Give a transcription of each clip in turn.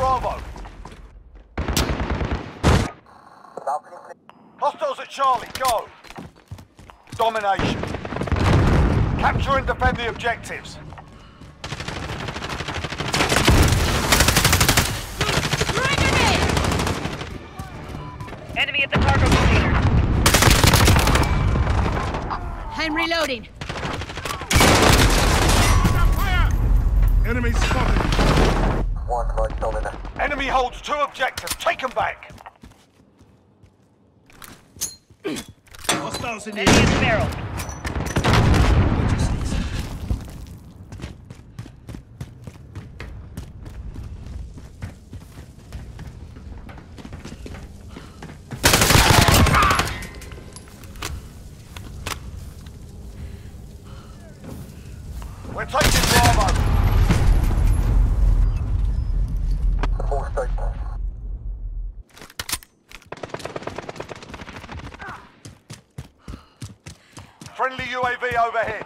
Bravo. Hostiles at Charlie, go. Domination. Capture and defend the objectives. Enemy at the cargo container. I'm reloading. Enemy spotted. Enemy holds two objectives. Take them back. Hostiles in the barrel. We're taking Bravo. Friendly UAV overhead.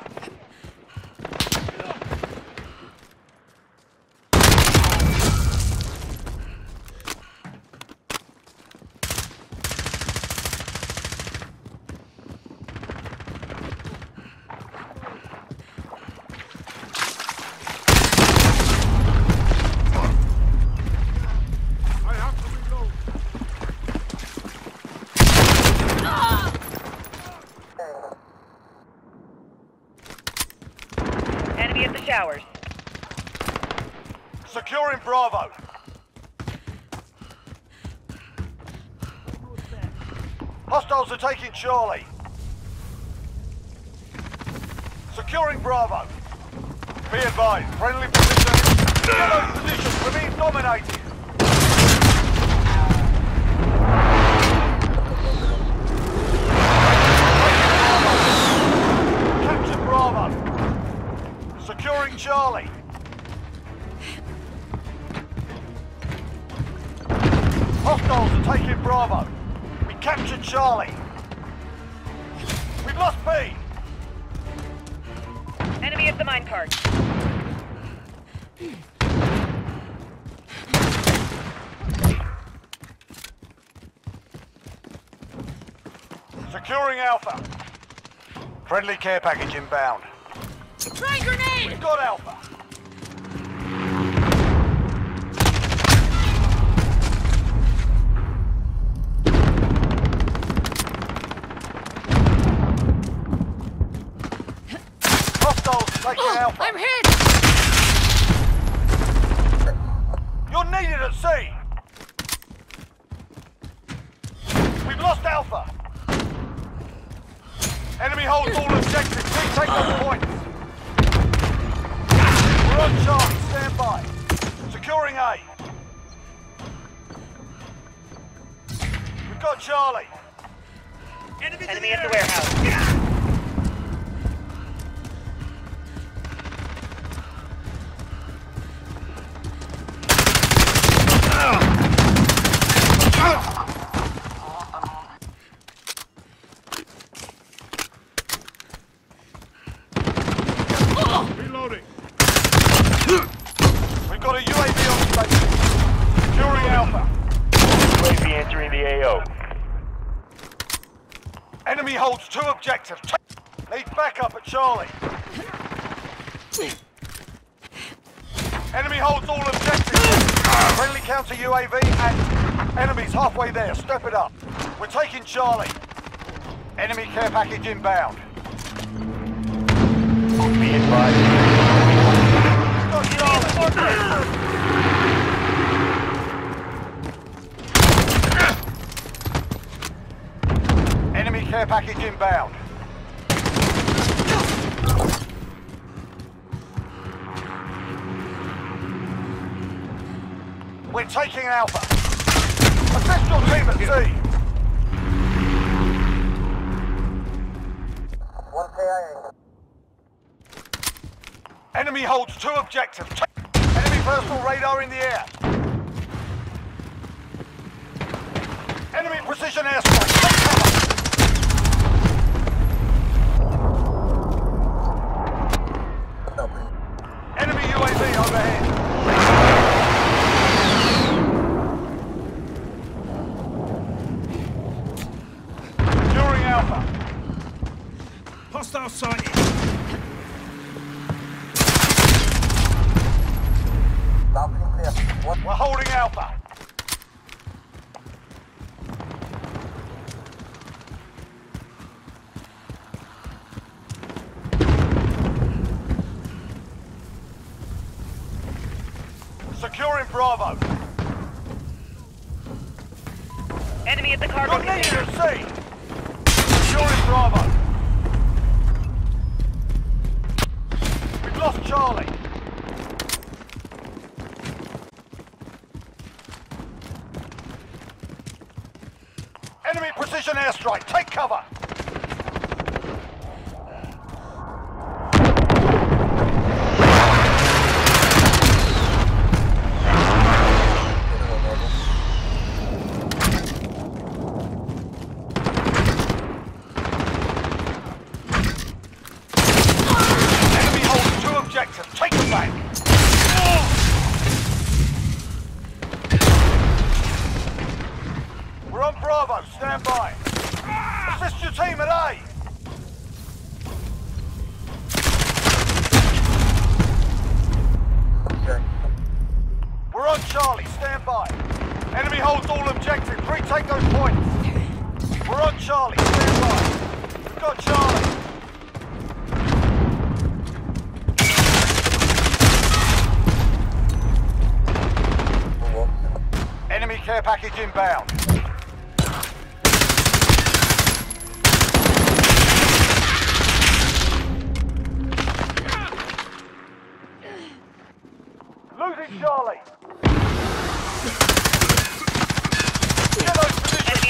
Enemy at the showers. Securing Bravo. Hostiles are taking Charlie. Securing Bravo. Be advised, friendly position. Yellow position remains dominated. Securing Charlie. Hostiles are taking Bravo. We captured Charlie. We've lost B. Enemy at the minecart. Securing Alpha. Friendly care package inbound. Try grenade! We've got Alpha. Hostiles taking Alpha. I'm hit! You're needed at sea. We've lost Alpha. Enemy holds all objectives. Please take those points. We're on Charlie, stand by. Securing A. We've got Charlie. Enemy at the warehouse. Enemy holds two objectives. Need backup at Charlie. Enemy holds all objectives. Friendly counter UAV active. Enemy's halfway there. Step it up. We're taking Charlie. Enemy care package inbound. Be advised. Got Charlie. Care package inbound. We're taking Alpha. Assist your team at sea. Enemy holds two objectives. Enemy personal radar in the air. Enemy precision airstrike. Enemy UAV overhead. Alpha. Securing Bravo. Enemy at the cargo container. Securing Bravo. We've lost Charlie. Enemy precision airstrike. Take cover. Stand by. Assist your team at A. Okay. We're on Charlie. Stand by. Enemy holds all objectives. Retake those points. We're on Charlie. Stand by. We've got Charlie. Enemy care package inbound. Losing Charlie. Get those positions.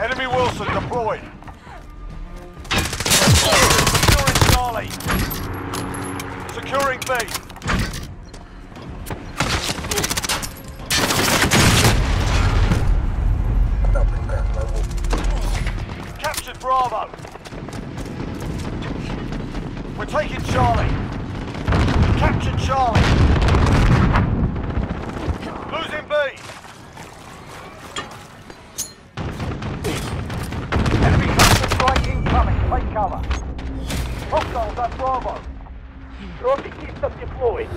Enemy Wilson deployed. Securing Charlie. Securing B. Captured Bravo. We're taking Charlie. Captured Charlie. Losing B. Enemy cluster strike incoming. Take cover. Hostiles at Bravo. Rocket keeps us deployed.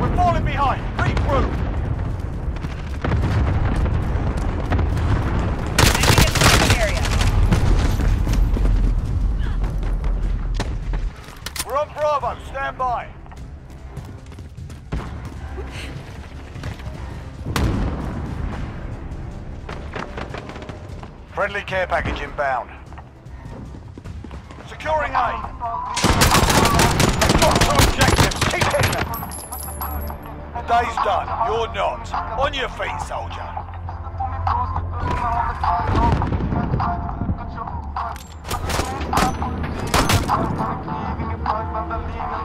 We're falling behind. Regroup. Bravo, stand by. Friendly care package inbound. Securing A. Got two objectives. Keep hitting them. Day's done. You're not. On your feet, soldier. I'm leaving.